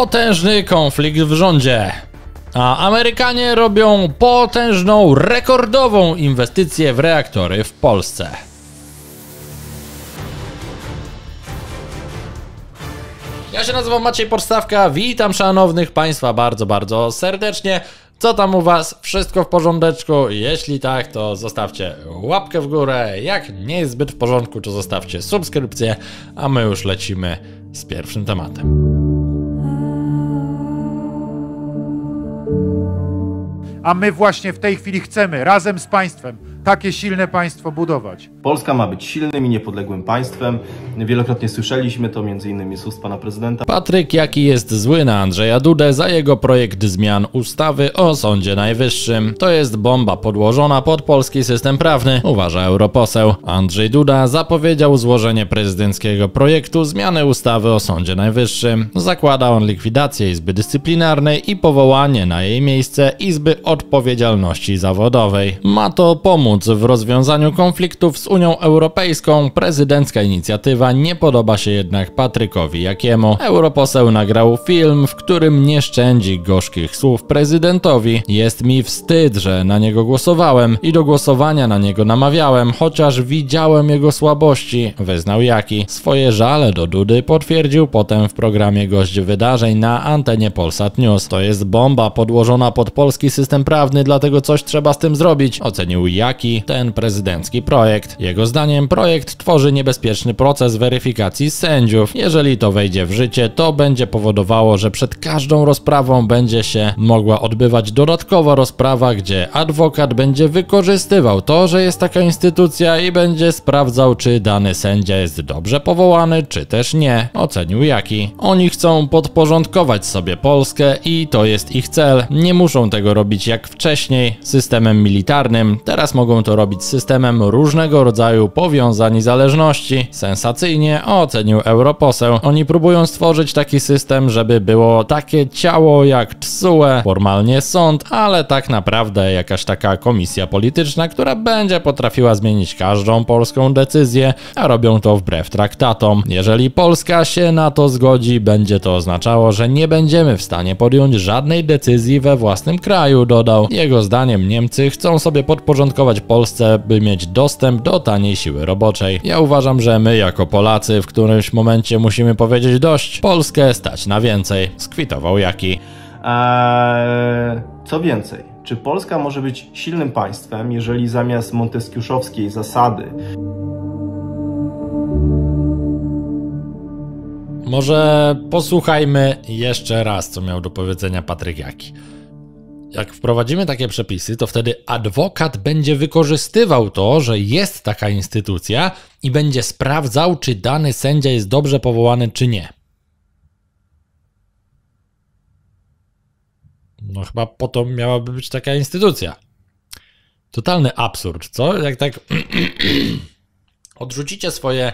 potężny konflikt w rządzie. A Amerykanie robią potężną, rekordową inwestycję w reaktory w Polsce. Ja się nazywam Maciej Podstawka, witam szanownych Państwa bardzo, bardzo serdecznie. Co tam u Was? Wszystko w porządeczku? Jeśli tak, to zostawcie łapkę w górę. Jak nie jest zbyt w porządku, to zostawcie subskrypcję, a my już lecimy z pierwszym tematem. A my właśnie w tej chwili chcemy razem z państwem takie silne państwo budować. Polska ma być silnym i niepodległym państwem. Wielokrotnie słyszeliśmy to m.in. z ust pana prezydenta. Patryk Jaki jest zły na Andrzeja Dudę za jego projekt zmian ustawy o Sądzie Najwyższym. To jest bomba podłożona pod polski system prawny, uważa europoseł. Andrzej Duda zapowiedział złożenie prezydenckiego projektu zmiany ustawy o Sądzie Najwyższym. Zakłada on likwidację Izby Dyscyplinarnej i powołanie na jej miejsce Izby Odpowiedzialności Zawodowej. Ma to pomóc w rozwiązaniu konfliktów z Unią Europejską. Prezydencka inicjatywa nie podoba się jednak Patrykowi Jakiemu. Europoseł nagrał film, w którym nie szczędzi gorzkich słów prezydentowi. Jest mi wstyd, że na niego głosowałem i do głosowania na niego namawiałem, chociaż widziałem jego słabości, wyznał Jaki. Swoje żale do Dudy potwierdził potem w programie Gość Wydarzeń na antenie Polsat News. To jest bomba podłożona pod polski system prawny, dlatego coś trzeba z tym zrobić, ocenił Jaki ten prezydencki projekt. Jego zdaniem projekt tworzy niebezpieczny proces weryfikacji sędziów. Jeżeli to wejdzie w życie, to będzie powodowało, że przed każdą rozprawą będzie się mogła odbywać dodatkowa rozprawa, gdzie adwokat będzie wykorzystywał to, że jest taka instytucja i będzie sprawdzał, czy dany sędzia jest dobrze powołany, czy też nie, ocenił Jaki. Oni chcą podporządkować sobie Polskę i to jest ich cel. Nie muszą tego robić jak wcześniej systemem militarnym, teraz mogą to robić systemem różnego rodzaju powiązań i zależności. Sensacyjnie ocenił europoseł. Oni próbują stworzyć taki system, żeby było takie ciało jak TSUE, formalnie sąd, ale tak naprawdę jakaś taka komisja polityczna, która będzie potrafiła zmienić każdą polską decyzję, a robią to wbrew traktatom. Jeżeli Polska się na to zgodzi, będzie to oznaczało, że nie będziemy w stanie podjąć żadnej decyzji we własnym kraju, dodał. Jego zdaniem Niemcy chcą sobie podporządkować Polsce, by mieć dostęp do taniej siły roboczej. Ja uważam, że my jako Polacy w którymś momencie musimy powiedzieć dość. Polskę stać na więcej, skwitował Jaki. Co więcej, czy Polska może być silnym państwem, jeżeli zamiast monteskiuszowskiej zasady... Może posłuchajmy jeszcze raz, co miał do powiedzenia Patryk Jaki. Jak wprowadzimy takie przepisy, to wtedy adwokat będzie wykorzystywał to, że jest taka instytucja i będzie sprawdzał, czy dany sędzia jest dobrze powołany, czy nie. No chyba po to miałaby być taka instytucja. Totalny absurd, co? Jak tak odrzucicie swoje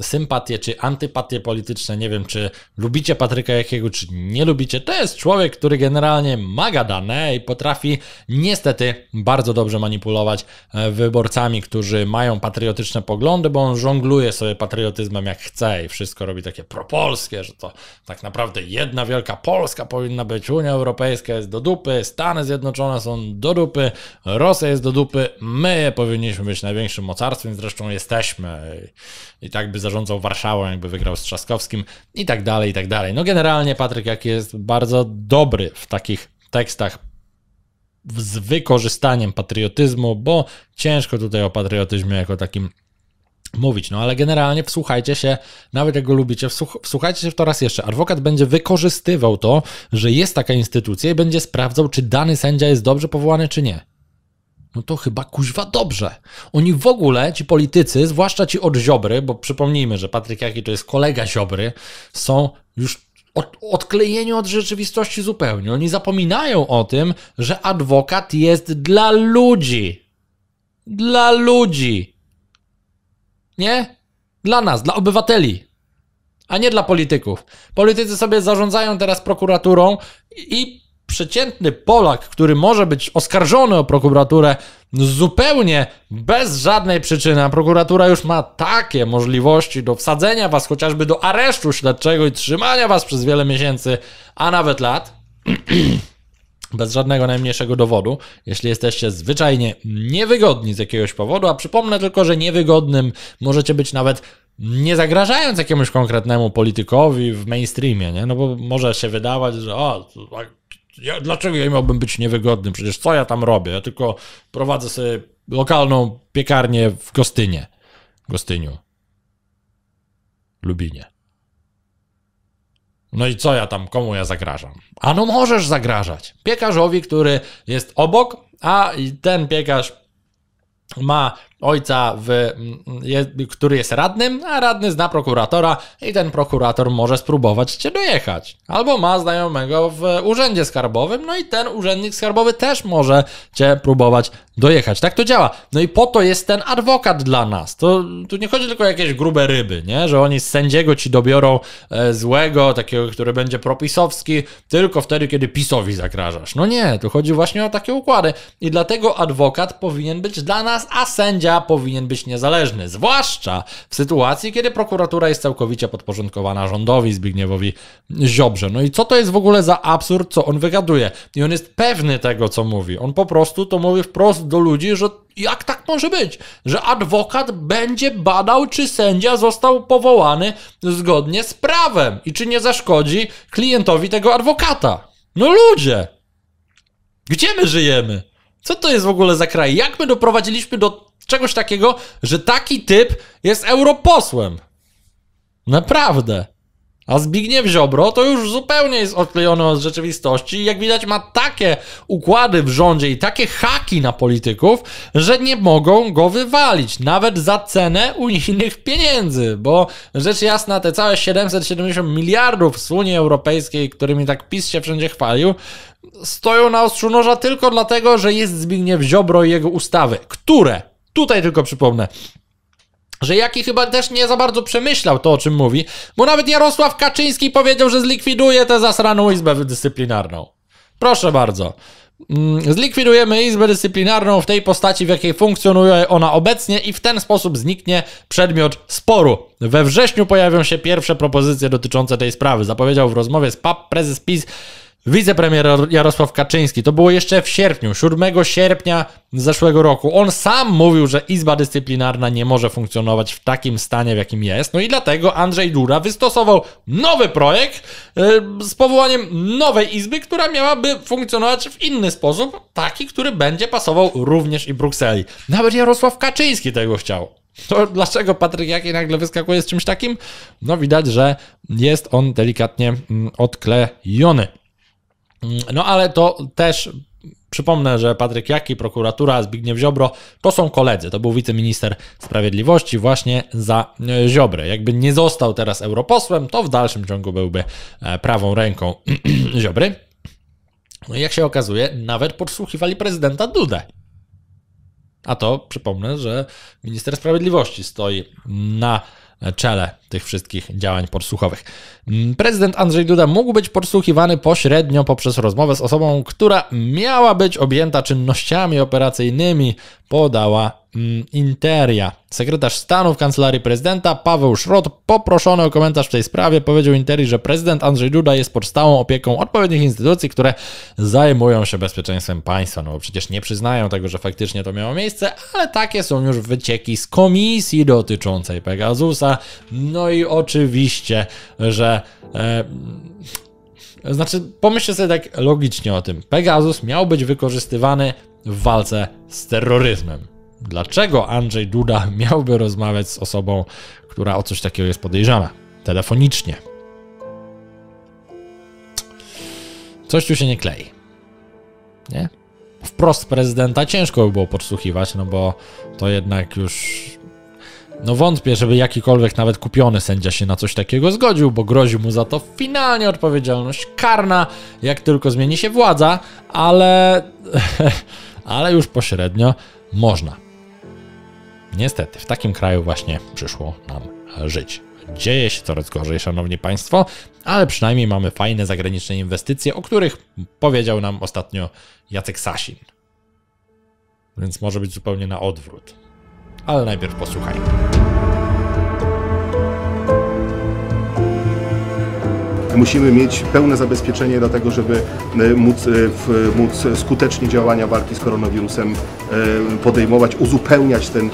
sympatie czy antypatie polityczne, nie wiem, czy lubicie Patryka Jakiego, czy nie lubicie, to jest człowiek, który generalnie ma gadane i potrafi niestety bardzo dobrze manipulować wyborcami, którzy mają patriotyczne poglądy, bo on żongluje sobie patriotyzmem jak chce i wszystko robi takie propolskie, że to tak naprawdę jedna wielka Polska powinna być, Unia Europejska jest do dupy, Stany Zjednoczone są do dupy, Rosja jest do dupy, my powinniśmy być największym mocarstwem, zresztą jesteśmy. I tak by zarządzał Warszawą, jakby wygrał z Trzaskowskim i tak dalej, i tak dalej. No generalnie Patryk Jaki jest bardzo dobry w takich tekstach z wykorzystaniem patriotyzmu, bo ciężko tutaj o patriotyzmie jako takim mówić, no ale generalnie wsłuchajcie się, nawet jak go lubicie, wsłuchajcie się w to raz jeszcze. Adwokat będzie wykorzystywał to, że jest taka instytucja i będzie sprawdzał, czy dany sędzia jest dobrze powołany, czy nie. No to chyba kuźwa dobrze. Oni w ogóle, ci politycy, zwłaszcza ci od Ziobry, bo przypomnijmy, że Patryk Jaki to jest kolega Ziobry, są już odklejeni od rzeczywistości zupełnie. Oni zapominają o tym, że adwokat jest dla ludzi. Dla ludzi. Nie? Dla nas, dla obywateli. A nie dla polityków. Politycy sobie zarządzają teraz prokuraturą i przeciętny Polak, który może być oskarżony o prokuraturę zupełnie bez żadnej przyczyny, a prokuratura już ma takie możliwości do wsadzenia was chociażby do aresztu śledczego i trzymania was przez wiele miesięcy, a nawet lat, bez żadnego najmniejszego dowodu, jeśli jesteście zwyczajnie niewygodni z jakiegoś powodu, a przypomnę tylko, że niewygodnym możecie być nawet nie zagrażając jakiemuś konkretnemu politykowi w mainstreamie, nie? No bo może się wydawać, że dlaczego ja miałbym być niewygodny? Przecież co ja tam robię? Ja tylko prowadzę sobie lokalną piekarnię w Gostyniu. Lubinie. No i co ja tam, komu ja zagrażam? A no możesz zagrażać piekarzowi, który jest obok, a ten piekarz ma ojca, który jest radnym, a radny zna prokuratora i ten prokurator może spróbować cię dojechać. Albo ma znajomego w urzędzie skarbowym, no i ten urzędnik skarbowy też może cię próbować dojechać. Tak to działa. No i po to jest ten adwokat dla nas. Tu nie chodzi tylko o jakieś grube ryby, nie? Że oni z sędziego ci dobiorą złego, takiego, który będzie propisowski, tylko wtedy, kiedy PiS-owi zagrażasz. No nie, tu chodzi właśnie o takie układy. I dlatego adwokat powinien być dla nas, a sędzia powinien być niezależny, zwłaszcza w sytuacji, kiedy prokuratura jest całkowicie podporządkowana rządowi Zbigniewowi Ziobrze. No i co to jest w ogóle za absurd, co on wygaduje? I on jest pewny tego, co mówi. On po prostu to mówi wprost do ludzi, że jak tak może być, że adwokat będzie badał, czy sędzia został powołany zgodnie z prawem i czy nie zaszkodzi klientowi tego adwokata. No ludzie! Gdzie my żyjemy? Co to jest w ogóle za kraj? Jak my doprowadziliśmy do czegoś takiego, że taki typ jest europosłem. Naprawdę. A Zbigniew Ziobro to już zupełnie jest odklejony od rzeczywistości i jak widać ma takie układy w rządzie i takie haki na polityków, że nie mogą go wywalić, nawet za cenę unijnych pieniędzy, bo rzecz jasna te całe 770 miliardów z Unii Europejskiej, którymi tak PiS się wszędzie chwalił, stoją na ostrzu noża tylko dlatego, że jest Zbigniew Ziobro i jego ustawy, które... Tutaj tylko przypomnę, że Jaki chyba też nie za bardzo przemyślał to, o czym mówi, bo nawet Jarosław Kaczyński powiedział, że zlikwiduje tę zasraną Izbę Dyscyplinarną. Proszę bardzo. Zlikwidujemy Izbę Dyscyplinarną w tej postaci, w jakiej funkcjonuje ona obecnie i w ten sposób zniknie przedmiot sporu. We wrześniu pojawią się pierwsze propozycje dotyczące tej sprawy. Zapowiedział w rozmowie z PAP prezes PiS wicepremier Jarosław Kaczyński. To było jeszcze w sierpniu, 7 sierpnia zeszłego roku. On sam mówił, że Izba Dyscyplinarna nie może funkcjonować w takim stanie, w jakim jest. No i dlatego Andrzej Duda wystosował nowy projekt z powołaniem nowej izby, która miałaby funkcjonować w inny sposób, taki, który będzie pasował również i Brukseli. Nawet Jarosław Kaczyński tego chciał. To dlaczego Patryk Jaki nagle wyskakuje z czymś takim? No widać, że jest on delikatnie odklejony. No ale to też przypomnę, że Patryk Jaki, prokuratura, Zbigniew Ziobro to są koledzy. To był wiceminister sprawiedliwości właśnie za Ziobrę. Jakby nie został teraz europosłem, to w dalszym ciągu byłby prawą ręką Ziobry. No i jak się okazuje, nawet podsłuchiwali prezydenta Dudę. A to przypomnę, że minister sprawiedliwości stoi na czele tych wszystkich działań podsłuchowych. Prezydent Andrzej Duda mógł być podsłuchiwany pośrednio poprzez rozmowę z osobą, która miała być objęta czynnościami operacyjnymi, podała Interia. Sekretarz stanu w Kancelarii Prezydenta Paweł Szrot, poproszony o komentarz w tej sprawie, powiedział Interii, że prezydent Andrzej Duda jest pod stałą opieką odpowiednich instytucji, które zajmują się bezpieczeństwem państwa. No bo przecież nie przyznają tego, że faktycznie to miało miejsce, ale takie są już wycieki z komisji dotyczącej Pegasusa. No i oczywiście, że... Znaczy, pomyślcie sobie tak logicznie o tym. Pegasus miał być wykorzystywany w walce z terroryzmem. Dlaczego Andrzej Duda miałby rozmawiać z osobą, która o coś takiego jest podejrzana? Telefonicznie. Coś tu się nie klei. Nie? Wprost prezydenta ciężko by było podsłuchiwać, no bo to jednak już... No wątpię, żeby jakikolwiek nawet kupiony sędzia się na coś takiego zgodził, bo grozi mu za to finalnie odpowiedzialność karna, jak tylko zmieni się władza, ale już pośrednio można. Niestety, w takim kraju właśnie przyszło nam żyć. Dzieje się coraz gorzej, szanowni państwo, ale przynajmniej mamy fajne zagraniczne inwestycje, o których powiedział nam ostatnio Jacek Sasin. Więc może być zupełnie na odwrót. Ale najpierw posłuchajmy. Musimy mieć pełne zabezpieczenie do tego, żeby móc skutecznie działania walki z koronawirusem podejmować, uzupełniać ten...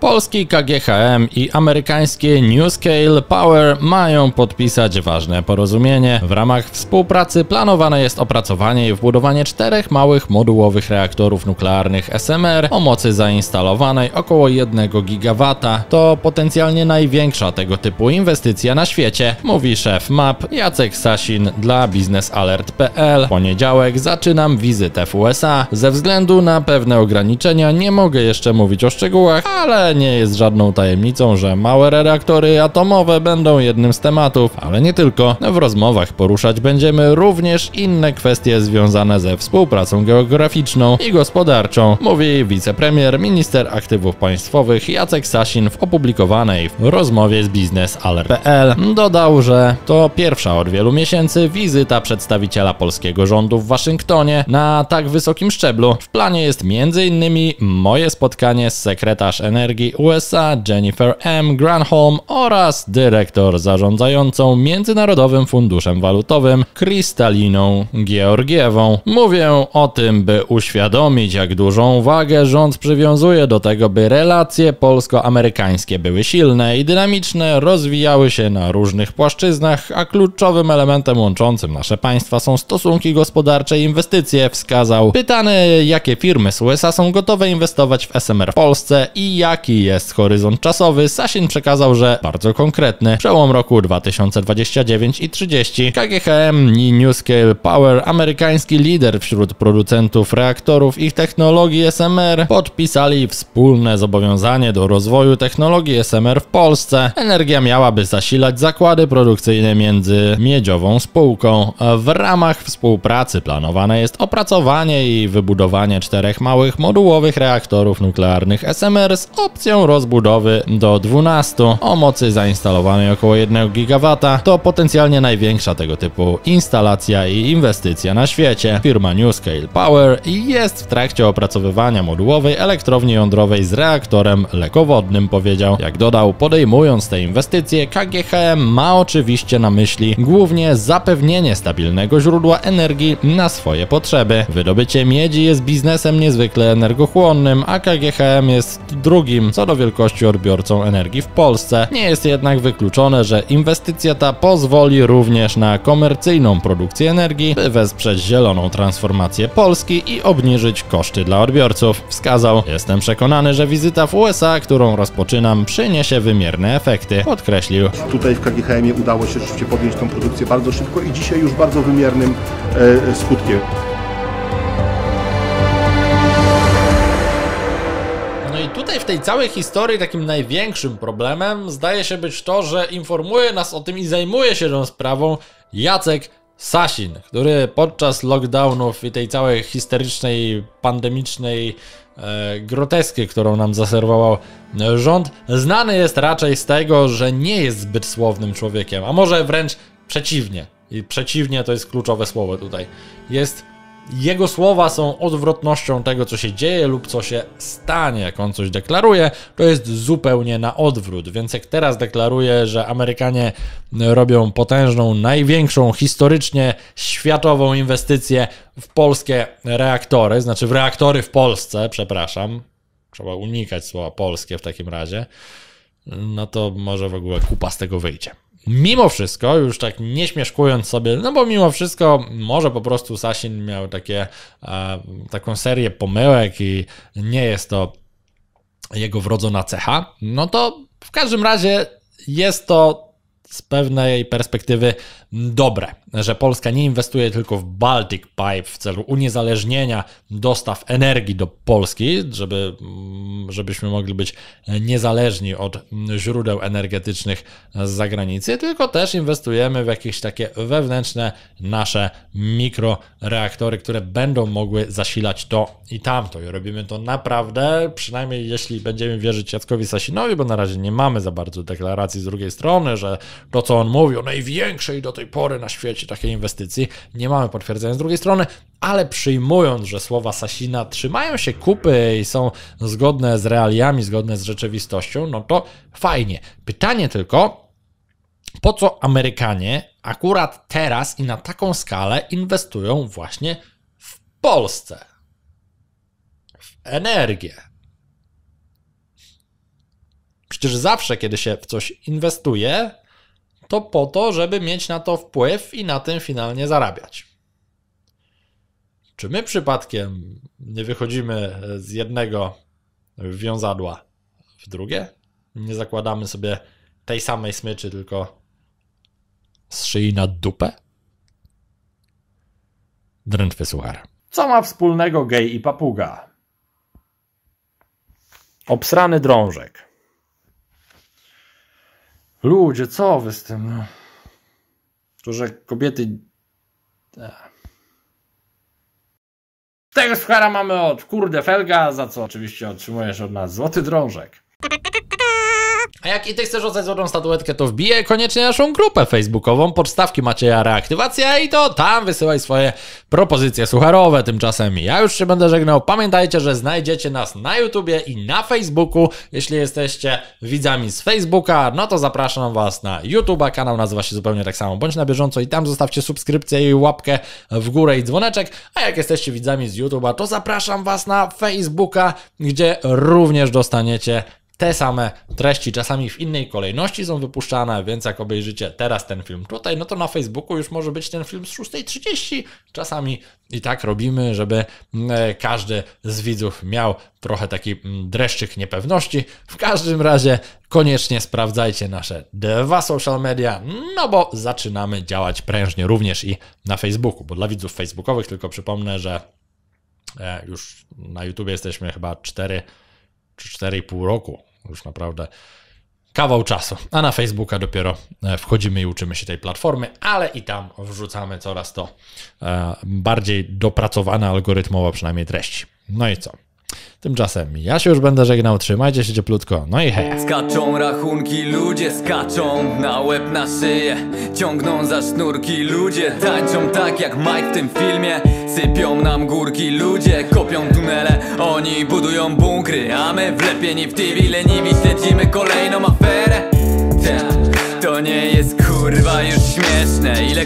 Polski KGHM i amerykańskie NuScale Power mają podpisać ważne porozumienie. W ramach współpracy planowane jest opracowanie i wbudowanie 4 małych modułowych reaktorów nuklearnych SMR o mocy zainstalowanej około 1 gigawata. To potencjalnie największa tego typu inwestycja na świecie, mówi szef MAP Jacek Sasin dla biznesalert.pl. W poniedziałek zaczynam wizytę w USA. Ze względu na pewne ograniczenia nie mogę jeszcze mówić o szczegółach, ale nie jest żadną tajemnicą, że małe reaktory atomowe będą jednym z tematów, ale nie tylko. W rozmowach poruszać będziemy również inne kwestie związane ze współpracą geograficzną i gospodarczą, mówi wicepremier, minister aktywów państwowych Jacek Sasin w opublikowanej w rozmowie z biznesalert.pl. Dodał, że to pierwsza od wielu miesięcy wizyta przedstawiciela polskiego rządu w Waszyngtonie na tak wysokim szczeblu. W planie jest m.in. moje spotkanie z sekretarz energii USA Jennifer M. Granholm oraz dyrektor zarządzającą Międzynarodowym Funduszem Walutowym Kristaliną Georgiewą. Mówię o tym, by uświadomić, jak dużą wagę rząd przywiązuje do tego, by relacje polsko-amerykańskie były silne i dynamiczne, rozwijały się na różnych płaszczyznach, a kluczowym elementem łączącym nasze państwa są stosunki gospodarcze i inwestycje, wskazał. Pytany, jakie firmy z USA są gotowe inwestować w SMR w Polsce i jaki jest horyzont czasowy, Sasin przekazał, że bardzo konkretny, przełom roku 2029 i 30. KGHM i NuScale Power, amerykański lider wśród producentów reaktorów i technologii SMR, podpisali wspólne zobowiązanie do rozwoju technologii SMR w Polsce. Energia miałaby zasilać zakłady produkcyjne między miedziową spółką. W ramach współpracy planowane jest opracowanie i wybudowanie 4 małych modułowych reaktorów nuklearnych SMR z opcją rozbudowy do 12 o mocy zainstalowanej około 1 gigawata. To potencjalnie największa tego typu instalacja i inwestycja na świecie. Firma NuScale Power jest w trakcie opracowywania modułowej elektrowni jądrowej z reaktorem lekowodnym, powiedział. Jak dodał, podejmując te inwestycje, KGHM ma oczywiście na myśli głównie zapewnienie stabilnego źródła energii na swoje potrzeby. Wydobycie miedzi jest biznesem niezwykle energochłonnym, a KGHM jest drugim co do wielkości odbiorcą energii w Polsce. Nie jest jednak wykluczone, że inwestycja ta pozwoli również na komercyjną produkcję energii, by wesprzeć zieloną transformację Polski i obniżyć koszty dla odbiorców, wskazał. Jestem przekonany, że wizyta w USA, którą rozpoczynam, przyniesie wymierne efekty, podkreślił. Tutaj w KGHM-ie udało się rzeczywiście podjąć tą produkcję bardzo szybko i dzisiaj już bardzo wymiernym skutkiem. No i tutaj w tej całej historii takim największym problemem zdaje się być to, że informuje nas o tym i zajmuje się tą sprawą Jacek Sasin, który podczas lockdownów i tej całej historycznej, pandemicznej groteski, którą nam zaserwował rząd, znany jest raczej z tego, że nie jest zbyt słownym człowiekiem, a może wręcz przeciwnie. I przeciwnie to jest kluczowe słowo tutaj. Jego słowa są odwrotnością tego, co się dzieje lub co się stanie. Jak on coś deklaruje, to jest zupełnie na odwrót. Więc jak teraz deklaruje, że Amerykanie robią potężną, największą historycznie światową inwestycję w polskie reaktory, znaczy w reaktory w Polsce, przepraszam, trzeba unikać słowa polskie w takim razie, no to może w ogóle kupa z tego wyjdzie. Mimo wszystko, już tak nie śmieszkując sobie, no bo mimo wszystko może po prostu Sasin miał taką serię pomyłek i nie jest to jego wrodzona cecha, no to w każdym razie jest to z pewnej perspektywy dobre, że Polska nie inwestuje tylko w Baltic Pipe w celu uniezależnienia dostaw energii do Polski, żebyśmy mogli być niezależni od źródeł energetycznych z zagranicy, tylko też inwestujemy w jakieś takie wewnętrzne nasze mikroreaktory, które będą mogły zasilać to i tamto. I robimy to naprawdę, przynajmniej jeśli będziemy wierzyć Jackowi Sasinowi, bo na razie nie mamy za bardzo deklaracji z drugiej strony, że to, co on mówi o największej do tej pory na świecie takiej inwestycji, nie mamy potwierdzenia z drugiej strony, ale przyjmując, że słowa Sasina trzymają się kupy i są zgodne z realiami, zgodne z rzeczywistością, no to fajnie. Pytanie tylko, po co Amerykanie akurat teraz i na taką skalę inwestują właśnie w Polsce? W energię. Przecież zawsze, kiedy się w coś inwestuje, to po to, żeby mieć na to wpływ i na tym finalnie zarabiać. Czy my przypadkiem nie wychodzimy z jednego wiązadła w drugie? Nie zakładamy sobie tej samej smyczy, tylko z szyi na dupę? Drętwy suchar. Co ma wspólnego gej i papuga? Obsrany drążek. Ludzie, co wy z tym? To, że kobiety... Tego suchara mamy od kurde Felga, za co oczywiście otrzymujesz od nas złoty drążek. A jak i ty chcesz oddać złotą statuetkę, to wbijaj koniecznie naszą grupę facebookową, podstawki Macieja Reaktywacja, i to tam wysyłaj swoje propozycje sucharowe. Tymczasem ja już się będę żegnał. Pamiętajcie, że znajdziecie nas na YouTubie i na Facebooku. Jeśli jesteście widzami z Facebooka, no to zapraszam was na YouTube'a. Kanał nazywa się zupełnie tak samo. Bądź na bieżąco i tam zostawcie subskrypcję i łapkę w górę i dzwoneczek. A jak jesteście widzami z YouTube'a, to zapraszam was na Facebooka, gdzie również dostaniecie te same treści, czasami w innej kolejności są wypuszczane, więc jak obejrzycie teraz ten film tutaj, no to na Facebooku już może być ten film z 6:30. Czasami i tak robimy, żeby każdy z widzów miał trochę taki dreszczyk niepewności. W każdym razie koniecznie sprawdzajcie nasze 2 social media, no bo zaczynamy działać prężnie również i na Facebooku, bo dla widzów facebookowych tylko przypomnę, że już na YouTubie jesteśmy chyba 4,5 roku, już naprawdę kawał czasu, a na Facebooka dopiero wchodzimy i uczymy się tej platformy, ale i tam wrzucamy coraz to bardziej dopracowane algorytmowo przynajmniej treści. No i co? Tymczasem ja się już będę żegnał, trzymajcie się cieplutko, no i hej. Skaczą rachunki, ludzie skaczą, na łeb, na szyję, ciągną za sznurki, ludzie tańczą tak jak Mike w tym filmie, sypią nam górki, ludzie kopią tunele, oni budują bunkry, a my wlepieni w TV leniwi śledzimy kolejną aferę. To nie jest kurwa już śmieszne, ile